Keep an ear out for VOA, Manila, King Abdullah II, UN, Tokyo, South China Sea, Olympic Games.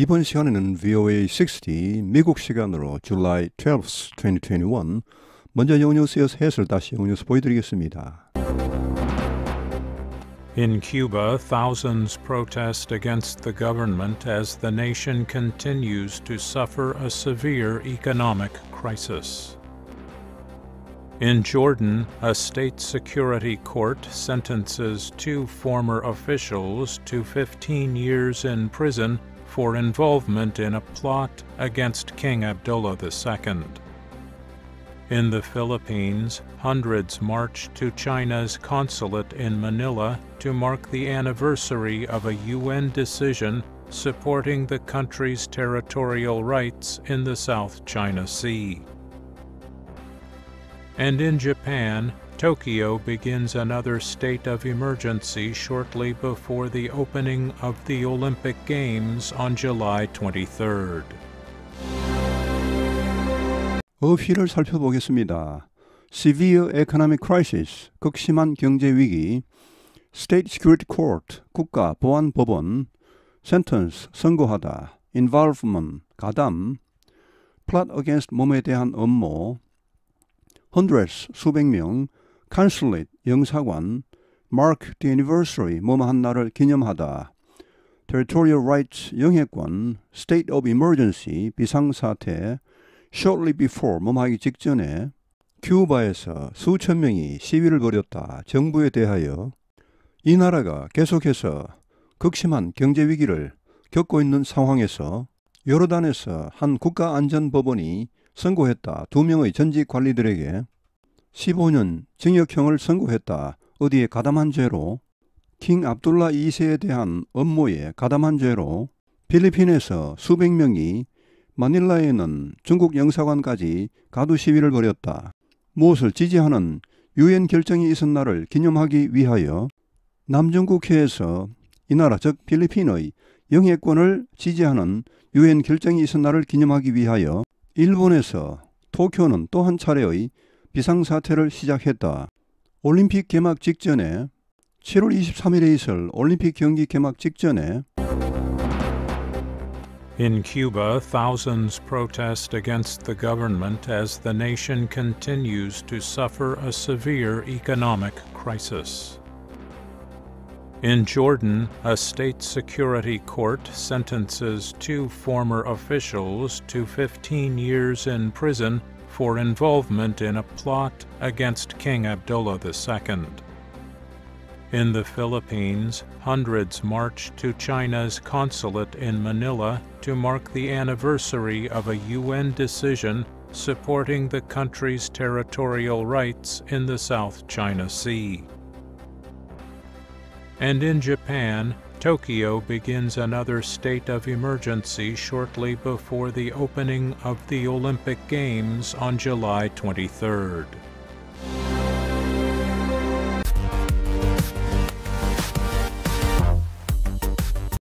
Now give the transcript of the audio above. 이번 시간에는 VOA 60 미국 시간으로 July 12, 2021 먼저 영뉴스에서 해설 다시 영뉴스 보여드리겠습니다. In Cuba, thousands protest against the government as the nation continues to suffer a severe economic crisis. In Jordan, a state security court sentences two former officials to 15 years in prison for involvement in a plot against King Abdullah II. In the Philippines, hundreds marched to China's consulate in Manila to mark the anniversary of a UN decision supporting the country's territorial rights in the South China Sea. And in Japan, Tokyo begins another state of emergency shortly before the opening of the Olympic Games on July 23rd. 어휘를 살펴보겠습니다. Severe Economic Crisis, 극심한 경제위기, State Security Court, 국가보안법원, Sentence, 선고하다, Involvement, 가담, Plot Against 몸에 대한 음모, Hundreds, 수백 명, Consulate, 영사관, Mark the Anniversary, 뭐뭐한 날을 기념하다, Territorial Rights, 영해권, State of Emergency, 비상사태, Shortly before, 몸하기 직전에 큐바에서 수천 명이 시위를 벌였다. 정부에 대하여 이 나라가 계속해서 극심한 경제위기를 겪고 있는 상황에서 요르단에서 한 국가안전법원이 선고했다. 두 명의 전직 관리들에게 15년 징역형을 선고했다. 어디에 가담한 죄로 킹 압둘라 2세에 대한 음모에 가담한 죄로 필리핀에서 수백 명이 마닐라에는 중국 영사관까지 가두 시위를 벌였다. 무엇을 지지하는 유엔 결정이 있은 날을 기념하기 위하여 남중국해에서 이 나라 즉 필리핀의 영해권을 지지하는 유엔 결정이 있은 날을 기념하기 위하여 일본에서 도쿄는 또 한 차례의 비상사태를 시작했다. 올림픽 개막 직전에 7월 23일에 있을 올림픽 경기 개막 직전에 In Cuba, thousands protest against the government as the nation continues to suffer a severe economic crisis. In Jordan, a state security court sentences two former officials to 15 years in prison for involvement in a plot against King Abdullah II. In the Philippines, hundreds marched to China's consulate in Manila to mark the anniversary of a UN decision supporting the country's territorial rights in the South China Sea. And in Japan, Tokyo begins another state of emergency shortly before the opening of the Olympic Games on July 23rd.